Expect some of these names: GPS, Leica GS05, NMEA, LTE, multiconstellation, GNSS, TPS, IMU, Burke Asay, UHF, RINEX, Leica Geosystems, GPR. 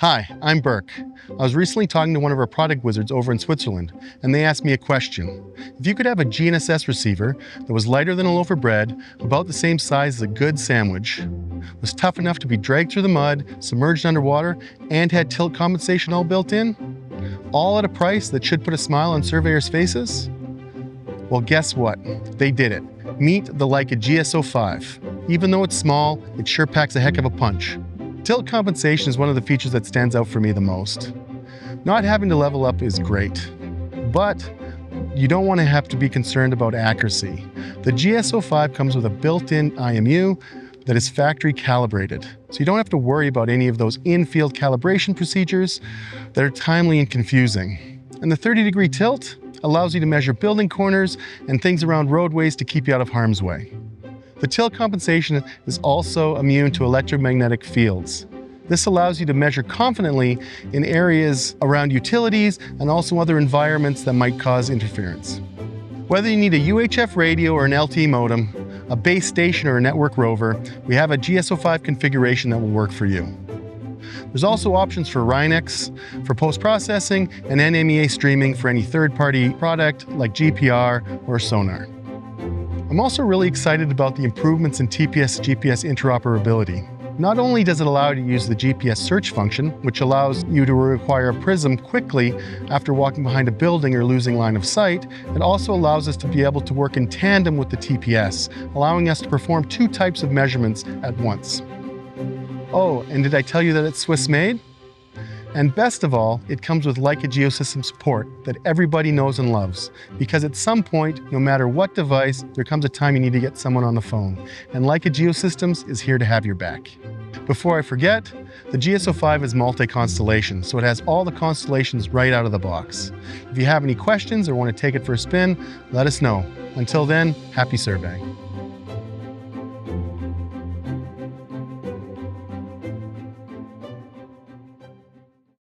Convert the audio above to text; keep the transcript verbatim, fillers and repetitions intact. Hi, I'm Burke. I was recently talking to one of our product wizards over in Switzerland, and they asked me a question. If you could have a G N S S receiver that was lighter than a loaf of bread, about the same size as a good sandwich, was tough enough to be dragged through the mud, submerged underwater, and had tilt compensation all built in, all at a price that should put a smile on surveyors' faces? Well, guess what? They did it. Meet the Leica G S zero five. Even though it's small, it sure packs a heck of a punch. Tilt compensation is one of the features that stands out for me the most. Not having to level up is great, but you don't want to have to be concerned about accuracy. The G S zero five comes with a built-in I M U that is factory calibrated, so you don't have to worry about any of those in-field calibration procedures that are timely and confusing. And the thirty degree tilt allows you to measure building corners and things around roadways to keep you out of harm's way. The tilt compensation is also immune to electromagnetic fields. This allows you to measure confidently in areas around utilities and also other environments that might cause interference. Whether you need a U H F radio or an L T E modem, a base station or a network rover, we have a G S zero five configuration that will work for you. There's also options for RINEX, for post-processing, and N M E A streaming for any third-party product like G P R or sonar. I'm also really excited about the improvements in T P S G P S interoperability. Not only does it allow you to use the G P S search function, which allows you to require a prism quickly after walking behind a building or losing line of sight, it also allows us to be able to work in tandem with the T P S, allowing us to perform two types of measurements at once. Oh, and did I tell you that it's Swiss made? And best of all, it comes with Leica Geosystems support that everybody knows and loves. Because at some point, no matter what device, there comes a time you need to get someone on the phone. And Leica Geosystems is here to have your back. Before I forget, the G S zero five is multi-constellation, so it has all the constellations right out of the box. If you have any questions or want to take it for a spin, let us know. Until then, happy surveying.